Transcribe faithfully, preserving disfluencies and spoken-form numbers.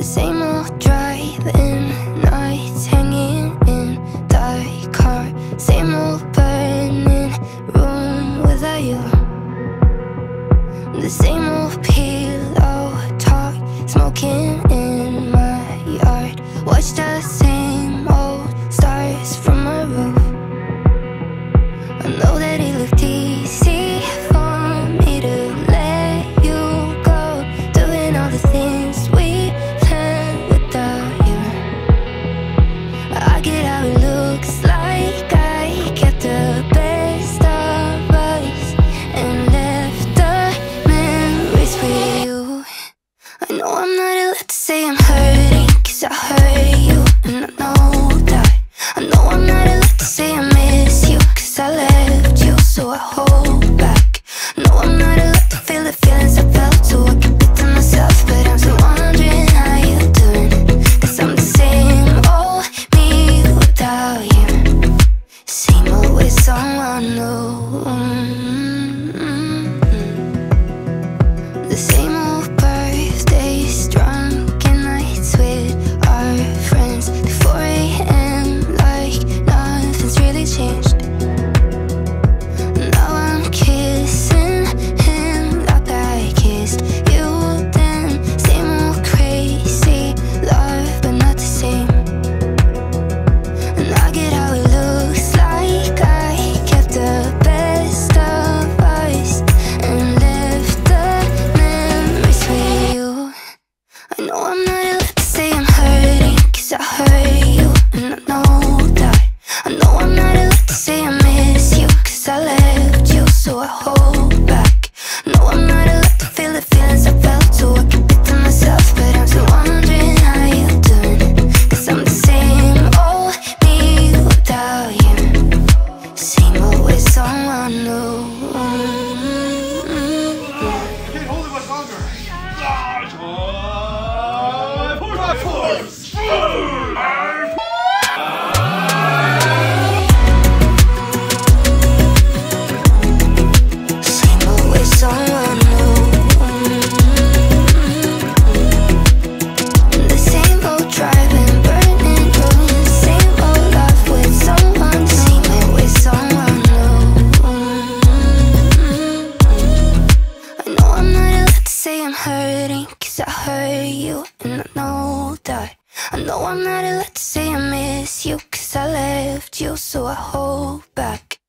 the same old driving nights, hanging in the car, same old burning room without you, the same old pillow talk, smoking in my yard, watch the same old stars from my roof. I know that it looked easy for me to let you go, doing all the things we planned without you. I get how it looks like I kept the best of us and left the memories with you. I know I'm not allowed to say I'm hurting, cause I hurt you, and I know that. I know I'm not allowed to say I miss you, cause I left. So I hold back. No, I'm not allowed to feel the feelings I felt, so I can put them myself. But I'm still wondering how you're doing, cause I'm the same old me without you, same old with someone new, mm-hmm. The same old birthdays, drunken nights with our friends before four a m, like nothing's really changed. I know I'm not allowed to say I miss you, cause I left you, so I hold back.